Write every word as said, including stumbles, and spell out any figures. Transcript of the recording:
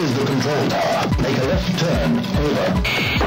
This is the control tower. Make a left turn. Over.